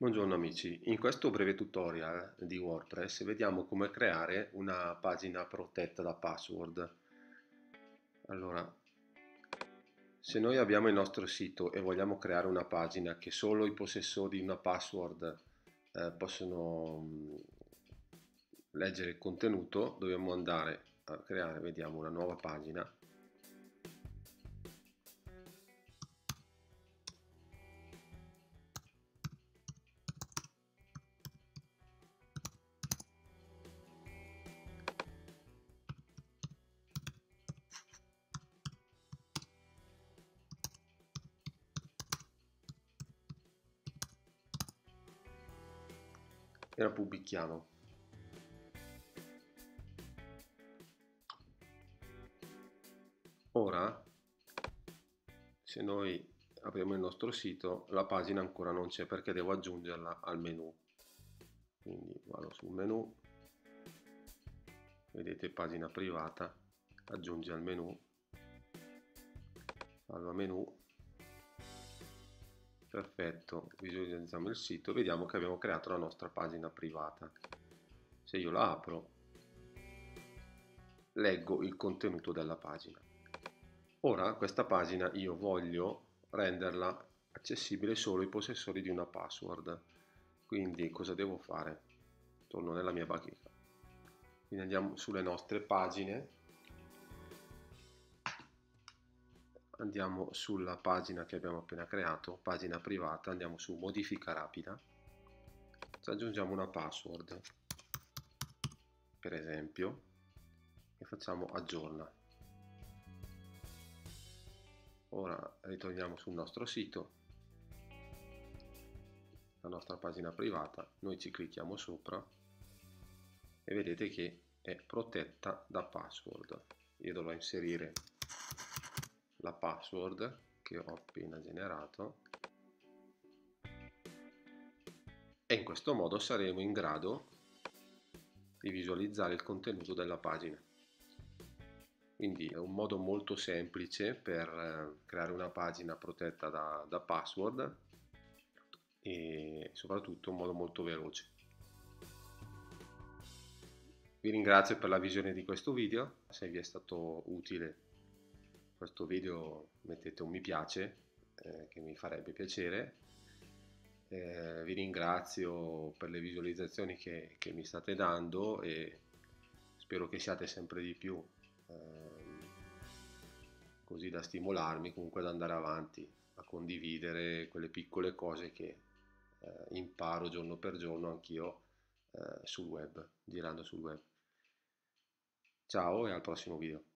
Buongiorno amici, in questo breve tutorial di WordPress vediamo come creare una pagina protetta da password. Allora, se noi abbiamo il nostro sito e vogliamo creare una pagina che solo i possessori di una password possono leggere il contenuto, dobbiamo andare a creare, vediamo, una nuova pagina. E la pubblichiamo. Ora, se noi apriamo il nostro sito, la pagina ancora non c'è perché devo aggiungerla al menu. Quindi vado sul menu, vedete pagina privata, aggiungi al menu, salva menu. Perfetto, visualizziamo il sito, vediamo che abbiamo creato la nostra pagina privata. Se io la apro, leggo il contenuto della pagina. Ora, questa pagina io voglio renderla accessibile solo ai possessori di una password. Quindi cosa devo fare? Torno nella mia bacheca. Quindi andiamo sulle nostre pagine. Andiamo sulla pagina che abbiamo appena creato, pagina privata, andiamo su modifica rapida, ci aggiungiamo una password, per esempio, e facciamo aggiorna. Ora ritorniamo sul nostro sito, la nostra pagina privata, noi ci clicchiamo sopra e vedete che è protetta da password. Io dovrò inserire la password che ho appena generato e in questo modo saremo in grado di visualizzare il contenuto della pagina. Quindi è un modo molto semplice per creare una pagina protetta da password e soprattutto un modo molto veloce. Vi ringrazio per la visione di questo video, se vi è stato utile questo video mettete un mi piace che mi farebbe piacere, vi ringrazio per le visualizzazioni che mi state dando e spero che siate sempre di più, così da stimolarmi comunque ad andare avanti, a condividere quelle piccole cose che imparo giorno per giorno anch'io sul web, girando sul web. Ciao e al prossimo video.